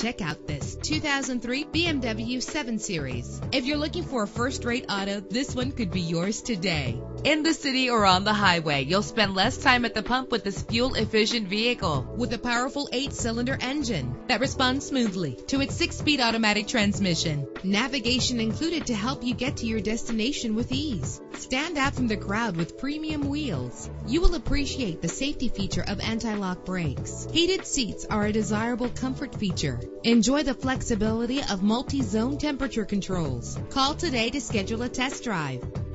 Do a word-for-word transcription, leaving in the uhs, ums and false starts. Check out this two thousand three B M W seven series. If you're looking for a first-rate auto, this one could be yours today. In the city or on the highway, you'll spend less time at the pump with this fuel-efficient vehicle. With a powerful eight cylinder engine that responds smoothly to its six speed automatic transmission. Navigation included to help you get to your destination with ease. Stand out from the crowd with premium wheels. You will appreciate the safety feature of anti-lock brakes. Heated seats are a desirable comfort feature. Enjoy the flexibility of multi-zone temperature controls. Call today to schedule a test drive.